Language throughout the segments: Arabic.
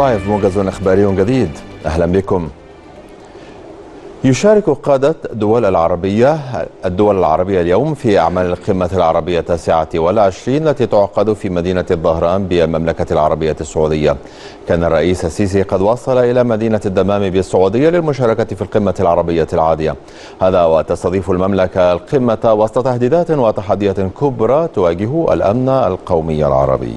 لايف موجز اخباري جديد، اهلا بكم. يشارك قادة الدول العربية اليوم في أعمال القمة العربية 29 التي تعقد في مدينة الظهران بالمملكة العربية السعودية. كان الرئيس السيسي قد وصل إلى مدينة الدمام بالسعودية للمشاركة في القمة العربية العادية. هذا وتستضيف المملكة القمة وسط تهديدات وتحديات كبرى تواجه الأمن القومي العربي.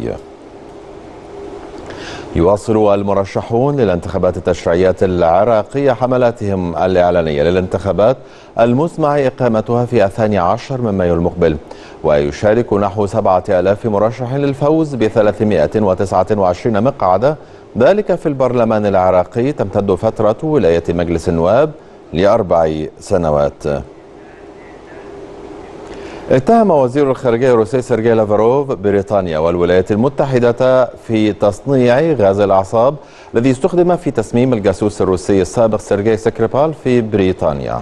يواصل المرشحون للانتخابات التشريعية العراقية حملاتهم الإعلانية للانتخابات المسمع إقامتها في 12 من مايو المقبل، ويشارك نحو 7000 مرشح للفوز ب 329 مقعدا، ذلك في البرلمان العراقي تمتد فترة ولاية مجلس النواب ل4 سنوات. اتهم وزير الخارجية الروسي سيرجي لافروف بريطانيا والولايات المتحدة في تصنيع غاز الأعصاب الذي استخدم في تسميم الجاسوس الروسي السابق سيرجي سكرابال في بريطانيا.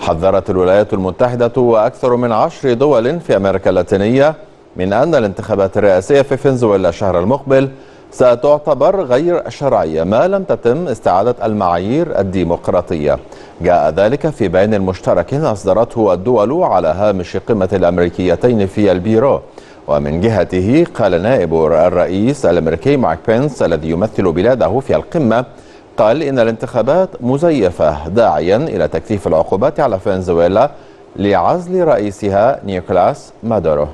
حذرت الولايات المتحدة وأكثر من 10 دول في أمريكا اللاتينية من أن الانتخابات الرئاسية في فنزويلا الشهر المقبل ستعتبر غير شرعية ما لم تتم استعادة المعايير الديمقراطية. جاء ذلك في بيان مشترك أصدرته الدول على هامش قمة الأمريكيتين في البيرو. ومن جهته قال نائب الرئيس الأمريكي مايك بينس الذي يمثل بلاده في القمة، قال إن الانتخابات مزيفة، داعيا إلى تكثيف العقوبات على فنزويلا لعزل رئيسها نيكولاس مادورو.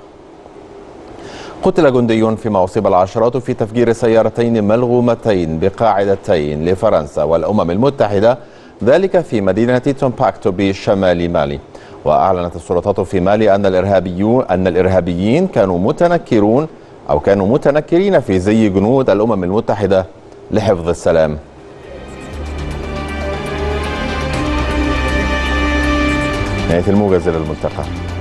قتل جندي فيما أصيب العشرات في تفجير سيارتين ملغومتين بقاعدتين لفرنسا والأمم المتحدة، ذلك في مدينة تمبكتو بشمال مالي. وأعلنت السلطات في مالي أن الإرهابيين كانوا متنكرين في زي جنود الأمم المتحدة لحفظ السلام. نهاية الموجز، إلى الملتقى.